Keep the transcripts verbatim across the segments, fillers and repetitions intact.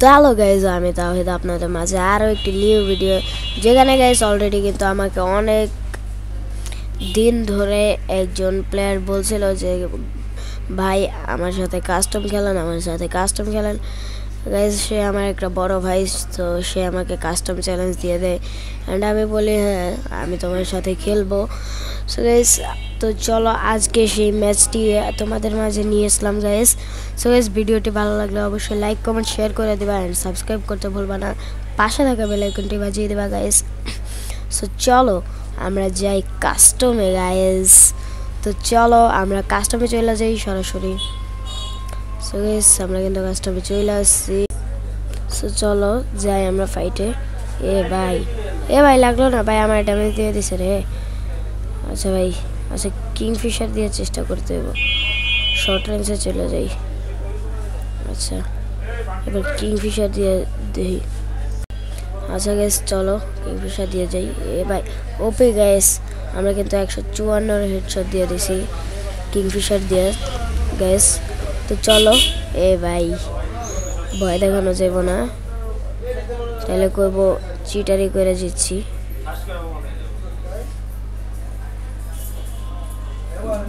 তো hello guys, আমি তাওহিদ, আপনাদের মাঝে আরো একটি নিউ ভিডিও। যেখানে গাইস অলরেডি কিন্তু আমাকে অনেক দিন ধরে একজন প্লেয়ার বলছিল যে ভাই আমার সাথে কাস্টম খেলেন, আমার সাথে কাস্টম খেলেন। গাইস সে আমার একটা বড় ভাই, তো সে আমাকে কাস্টম চ্যালেঞ্জ দিয়ে দেয় অ্যান্ড আমি বলি হ্যাঁ আমি তোমার সাথে খেলবো। সো গাইস তো চলো আজকে সেই ম্যাচটি তোমাদের মাঝে নিয়ে আসলাম গাইস। সো গাইস ভিডিওটি ভালো লাগলে অবশ্যই লাইক কমেন্ট শেয়ার করে দেবা অ্যান্ড সাবস্ক্রাইব করতে ভুলবা না, পাশে থাকা বেল আইকনটি বাজিয়ে দেবা গাইস। সো চলো আমরা যাই কাস্টমে গাইস। তো চলো আমরা কাস্টমে চলে যাই সরাসরি। সো গাইস আমরা কিন্তু কাস্টমে চলে আসছি। সো চলো যাই আমরা ফাইটে। এ ভাই এ ভাই লাগলো না ভাই, আমার ড্যামেজ দিয়ে দিছে রে। আচ্ছা ভাই, আচ্ছা কিংফিশার দিয়ে চেষ্টা করতে হবে। শর্ট রেঞ্জে চলে যাই। আচ্ছা এবার কিংফিশার দিয়ে দেই। আচ্ছা গ্যাস চলো কিংফিশার দিয়ে যাই। এ ভাই ওপি গ্যাস, আমরা কিন্তু একশো চুয়ান্নর হেডশট দিয়ে দিছি কিংফিশার দিয়ে গ্যাস। তো চলো এ ভাই ভয় দেখানো যাব না, তাহলে কইব চিটারি করে জিতছি।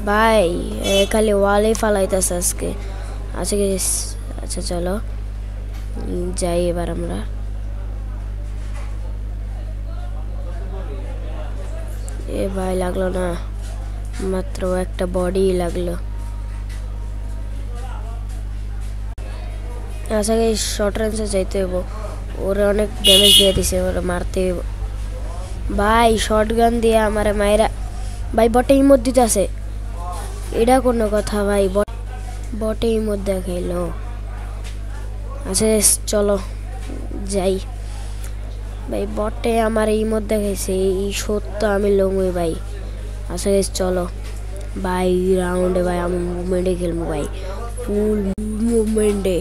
ভাই খালি ওয়ালেই ফালাইতেছে আজকে। আচ্ছা আচ্ছা চলো যাই এবার আমরা। এ ভাই লাগলো না, মাত্র একটা বডি লাগলো। আচ্ছা এই শর্ট রেঞ্জে যাইতে হইব, ওরে অনেক ড্যামেজ দিয়ে দিছে, ওরা মারতে হইব। ভাই শর্ট গান দিয়ে আমার মায়েরা ভাই বটে ইমোট দিতে আছে, এটা কোনো কথা ভাই, বটে ইমোট দেখাইল। আচ্ছা চলো যাই। ভাই বটে আমার ইমোট দেখাইছে, এই সত্য আমি লমই ভাই। আচ্ছা চলো ভাই রাউন্ডে ভাই আমি মুভমেন্টে খেলবো ভাই, ফুল মুভমেন্টে।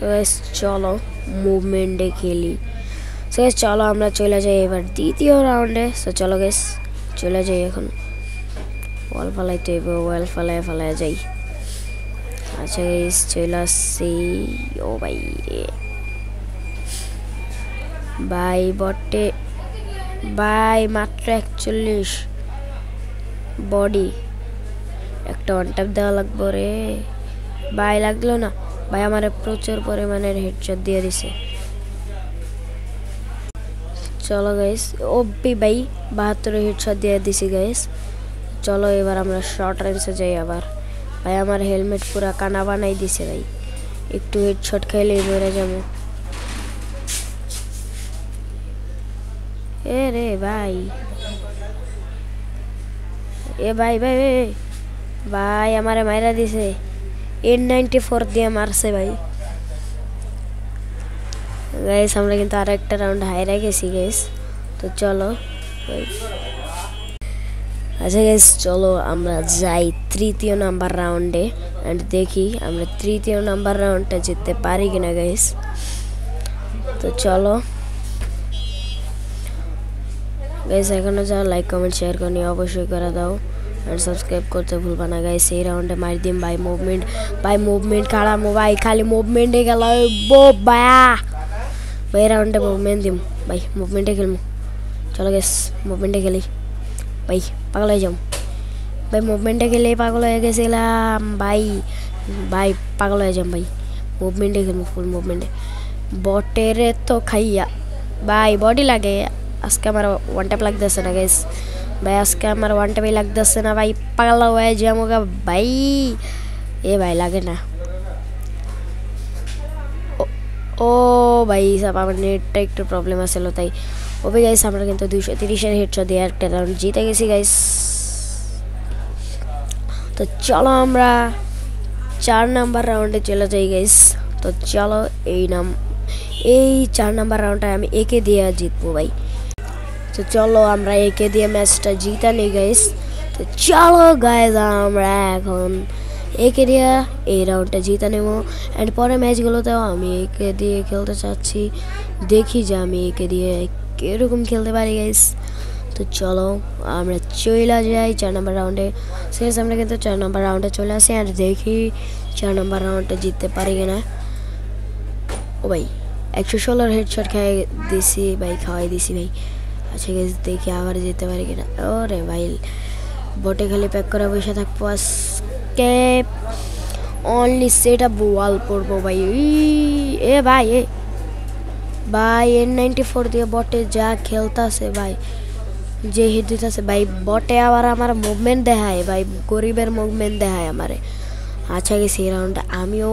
সো চলো মুভমেন্টে খেলি। সো চলো আমরা চলে যাই এবার দ্বিতীয় রাউন্ডে। সো চলো গেস চলে যাই এখন। ওয়াল ফালাইতে হইব, ওয়াল ফালায় ফালায় যাই। আচ্ছা গেস চলে আসছি। ও ভাই ভাই বটে ভাই মাত্র একচল্লিশ বডি, একটা ওয়ান ট্যাপ দেওয়া লাগবো রে। ভাই লাগলো না ভাই, আমার প্রচুর পরিমাণের হেডশট দিয়ে দিছে। চলো গাইস ওপি ভাই বাহাত্তর হেডশট দিয়ে দিছি গাইস। চলো এবার আমরা শর্ট রেঞ্জে যাই আবার। ভাই আমার হেলমেট পুরা কানা বানাই দিছে ভাই, একটু হেডশট খেলেই মরে যাবো। এ রে ভাই এ ভাই ভাই ভাই আমারে মাইরা দিছে, এন নাইনটি ফোর দিয়ে মারছে ভাই। গাইস আমরা কিন্তু আর একটা রাউন্ড হাইরা গেছি গাইস। তো চলো ভাই। আচ্ছা গাইস চলো আমরা যাই তৃতীয় নাম্বার রাউন্ডে অ্যান্ড দেখি আমরা তৃতীয় নাম্বার রাউন্ডটা জিততে পারি কিনা গাইস। তো চলো গাইস এখনও যাও লাইক কমেন্ট শেয়ার করে অবশ্যই করে দাও অ্যান্ড সাবস্ক্রাইব করতে ভুলবা না গাইস। এই রাউন্ডে মার দিন ভাই, মুভমেন্ট ভাই মুভমেন্ট খাড়া ভাই, খালি মুভমেন্টে গেল বায়া। ভাই এই রাউন্ডে মুভমেন্ট দিম ভাই, মুভমেন্টে খেলবো। চলো গাইস মুভমেন্টে খেলি ভাই, পাগল হয়ে যাও ভাই, মুভমেন্টে খেলে পাগল হয়ে গেছিলাম ভাই। ভাই পাগল হয়ে যাম ভাই, মুভমেন্টে খেলবো ফুল মুভমেন্টে। বটের তো খাইয়া ভাই বডি লাগে আজকে আমার, ওয়ান ট্যাপ লাগতেছে না গাইস ভাই, আজকে আমার ওয়ান ট্যাপই লাগতেছে না ভাই, পাগলা হয়ে যাবো গা ভাই। এ ভাই লাগে না, ও ভাই সব আমার নেটটা একটু প্রবলেম আসছিল তাই। ওবে গাইস আমরা কিন্তু দুইশো তিরিশের হেডশট দিয়ে একটা রাউন্ড জিতে গেছি গাইস। তো চলো আমরা চার নাম্বার রাউন্ডে চলে যাই গাইস। তো চলো এই নাম এই চার নাম্বার রাউন্ডটায় আমি একে দিয়ে জিতবো ভাই। তো চলো আমরা একে দিয়ে ম্যাচটা জিতা নিই গাইস। তো চলো গাইস আমরা এখন একে দিয়ে এই রাউন্ডটা জিতা নেব অ্যান্ড পরের ম্যাচগুলোতেও আমি একে দিয়ে খেলতে চাচ্ছি, দেখি যে আমি একে দিয়ে কীরকম খেলতে পারি গাইস। তো চলো আমরা চলে যাই চার নম্বর রাউন্ডে। শেষ আমরা কিন্তু চার নম্বর রাউন্ডে চলে আসি আর দেখি চার নম্বর রাউন্ডটা জিততে পারি কিনা। ओ भाई one hundred sixteen हेडशॉट खाए देसी भाई खाए देसी भाई। अच्छा गाइस देखি আবার যেতে পারি কিনা। আরে ভাই বটে খালি প্যাক করা বসে থাকবো আজকে। অনলি সেটআপ ওয়াল করব ভাই। এ ভাই এ ভাই N ninety-four দিয়ে বটে যা খেলতাছে ভাই যে হিট দিতাছে ভাই বটে আবার আমার মুভমেন্ট দেখায় ভাই গরিবের মুভমেন্ট দেখায় আমারে। अच्छा गाइस এই রাউন্ডে আমিও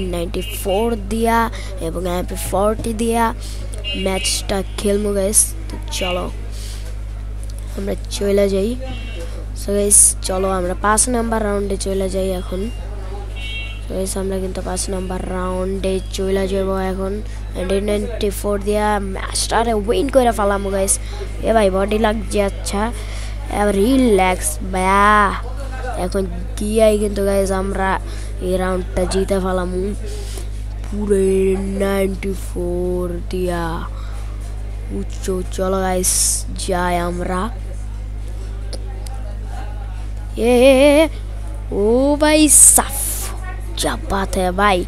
N ninety-four দিয়া এবং M P forty দিয়া ম্যাচটা খেলবো গাইস। তো চলো আমরা চলে যাই। সো গাইস চলো আমরা five নাম্বার রাউন্ডে চলে যাই এখন। সো গাইস আমরা কিন্তু five নাম্বার রাউন্ডে চলে যাব এখন। N ninety-four দিয়া ম্যাচটা রে উইন করে ফেলামু গাইস। এ ভাই বডি লাগ যাচ্ছে এবার রিল্যাক্স ভাইয়া এখন কিয়াই কিন্তু गाइस আমরা এই রাউন্ডটা জিতে ফেলাম পুরো ninety-four দিয়া। উচ্চ চলো गाइस যাই আমরা। এ ও ভাই সাফ জবাত হে ভাই।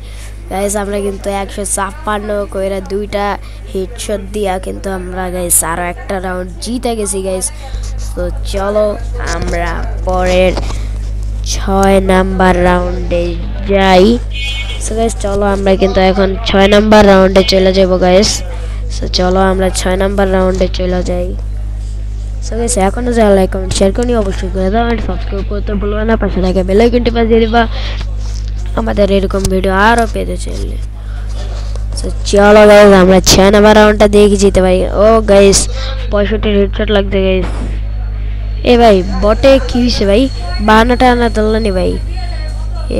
गाइस আমরা কিন্তু one fifty-five কইরা দুইটা হেডশট দিয়া কিন্তু আমরা गाइस আরো একটা রাউন্ড জিতে গেছি गाइस। তো চলো আমরা পরের six নাম্বার রাউন্ডে যাই। সো गाइस চলো আমরা কিন্তু এখন six নাম্বার রাউন্ডে চলে যাব गाइस। সো চলো আমরা six নাম্বার রাউন্ডে চলে যাই। সো गाइस এখনো যারা লাইক কমেন্ট শেয়ার করনি অবশ্যই করে দাও আর সাবস্ক্রাইব করতে ভুলবে না। পাশে থাকা বেল আইকনটি বাজিয়ে দিবা আমাদের এরকম ভিডিও আরো পেতে চাইলে। সো চলো गाइस আমরা six নাম্বার রাউন্ডটা দেখি জিতে ভাই। ও गाइस sixty-five হেডশট লাগছে गाइस। ए भाई बटे की से भाई बानाटा ना दल्ला नहीं भाई।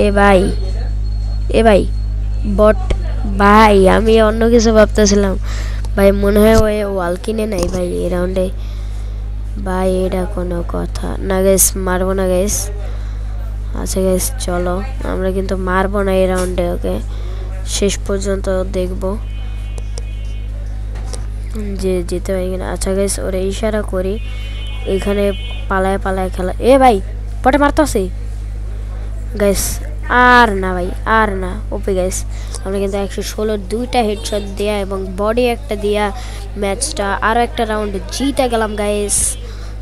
ए भाई ए भाई बट भाई আমি অন্য কিছু ভাবতেছিলাম ভাই মনে হয় ওই ওয়াল কিনে নাই ভাই এই রাউন্ডে ভাই। এটা কোনো কথা না गाइस মারবো না गाइस। আচ্ছা गाइस চলো আমরা কিন্তু মারবো না এই রাউন্ডে ওকে শেষ পর্যন্ত দেখব যে জিতে ভাই কিনা। আচ্ছা गाइस ওরে ইশারা করি এখানে পালায় পালায় খেলা। এ ভাই পটে মারতাছে गाइस আর না ভাই আর না। ওপি गाइस আমরা কিন্তু one sixteen দুইটা হেডশট দিয়া এবং বডি একটা দিয়া ম্যাচটা আর একটা রাউন্ড জিতে গেলাম गाइस।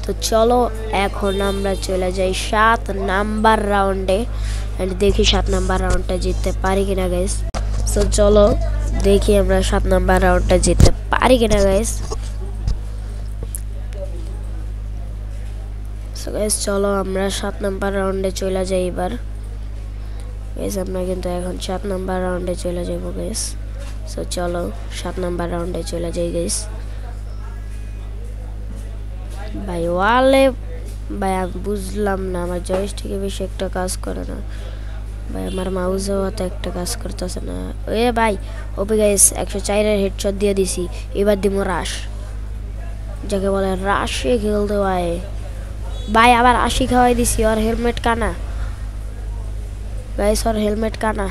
তো চলো এখন আমরা চলে যাই seven নাম্বার রাউন্ডে এন্ড দেখি seven নাম্বার রাউন্ডটা জিততে পারি কিনা गाइस। সো চলো দেখি আমরা seven নাম্বার রাউন্ডটা জিততে পারি কিনা गाइस। সো गाइस চলো আমরা seven নাম্বার রাউন্ডে চলে যাই এবার। गाइस আমরা কিন্তু এখন seven নাম্বার রাউন্ডে চলে যাব गाइस। সো চলো seven নাম্বার রাউন্ডে চলে যাই गाइस। ভাই ওয়ালে ভাই আমি বুঝলাম না আমার জয়স্টিকে বেশি একটা কাজ করে না ভাই আমার মাউসও তো একটা কাজ করতেছে না। এ ভাই OP guys one oh four এর হেডশট দিয়ে দিছি। এবার দিমু রাশ যাকে বলে রাশে খেলতে হয় भाई আবার eighty খাওয়াই দিছি। আর হেলমেট কানা गाइस আর হেলমেট কানা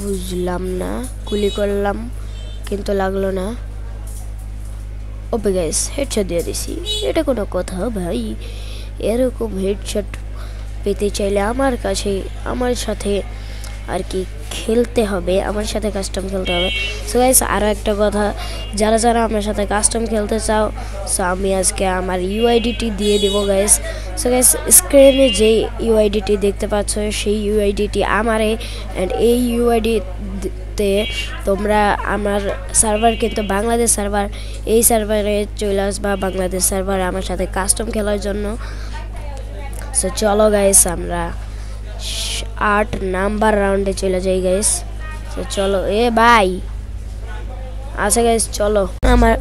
বুঝলাম না গুলি করলাম কিন্তু লাগলো না। ওপি गाइस হেডশট দিয়ে দিছি এটা কোনো কথা ভাই। এরকম হেডশট পেতে চাইলে আমার কাছে আমার সাথে আর কি খেলতে হবে আমার সাথে কাস্টম খেলতে হবে। সো गाइस আর একটা কথা যারা যারা আমার সাথে কাস্টম খেলতে চাও সো আমি আজকে আমার ইউআইডিটি দিয়ে দেব गाइस। সো गाइस স্ক্রিনে যে ইউআইডিটি দেখতে পাচ্ছ সেই ইউআইডিটি আমারে এন্ড এই ইউআইডি তে তোমরা আমার সার্ভার কিন্তু বাংলাদেশ সার্ভার এই সার্ভারে চলে আসবা বাংলাদেশ সার্ভারে আমার সাথে কাস্টম খেলার জন্য। সো চলো गाइस আমরা eight নাম্বার রাউন্ডে চলে যাই गाइस। তো চলো এ ভাই আচ্ছা गाइस চলো আমার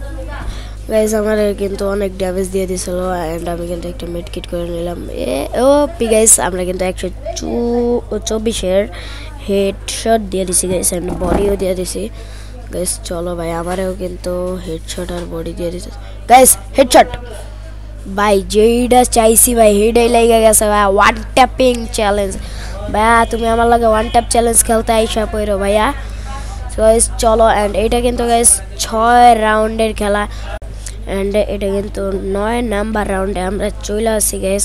गाइस আমার কিন্তু অনেক ড্যামেজ দিয়ে দিছিল এন্ড আমি কিন্তু একটা মিড কিট করে নিলাম। এ ও পি गाइस আমরা কিন্তু one twenty-four এর হেডশট দিয়ে দিছি गाइस এন্ড বডিও দিয়ে দিছি गाइस। চলো ভাই আমারও কিন্তু হেডশট আর বডি দিয়ে দিছে गाइस হেডশট भाई जेडा चाइसी भाई हेड लगा गया भाई वन टैपिंग चैलेंज भाई तुम्हें हमारे लगे वन टैप चैलेंज खेलते आईसा पैरो भैया। सो गाइस चलो एंड এটা কিন্তু गाइस six রাউন্ডের খেলা এন্ড এটা কিন্তু nine নাম্বার রাউন্ডে আমরা চলে আসি गाइस।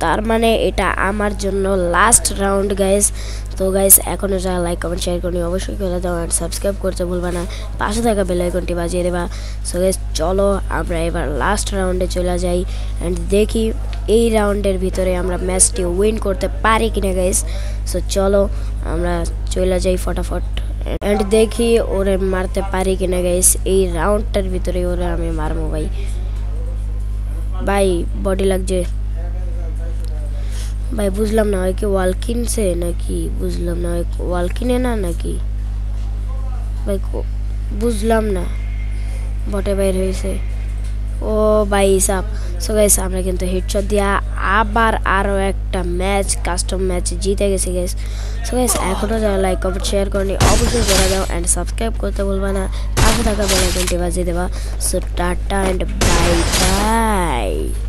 তার মানে এটা আমার জন্য লাস্ট রাউন্ড गाइस। तो गाइस एखोनो जारा लाइक कमेंट शेयर करनी अवश्य करे दाओ एंड सबस्क्राइब करते भूलबा ना पाशे थाका बेल आइकनটি বাজিয়ে দেবা। সো गाइस চলো আমরা এবার লাস্ট রাউন্ডে চলে যাই এন্ড দেখি এই রাউন্ডের ভিতরে আমরা ম্যাচটি উইন করতে পারি কিনা গাইস। সো চলো আমরা চলে যাই फटाफट एंड দেখি ওরে মারতে পারি কিনা গাইস। এই রাউন্ডটার ভিতরে ওরে আমি মারমু ভাই ভাই বডি লাগছে भाई बुझल ना कि वालकिन से ना कि बुझल ना वालकिन ना ना कि भाई बुझल ना बटे बैर से ओ भाई साहब। सो गाइस हमने किन्तु हेडशॉट दिया आबार आरो एक मैच कस्टम मैच जीते गेसि गाइस। सो गाइस एखोनो जारा लाइक कमेंट शेयर करनी अवश्य करे दाओ एंड सबस्क्राइब करते भूलबा ना पाशे थाका बेल आइकनটি বাজিয়ে দেবা। So Tata and bye bye.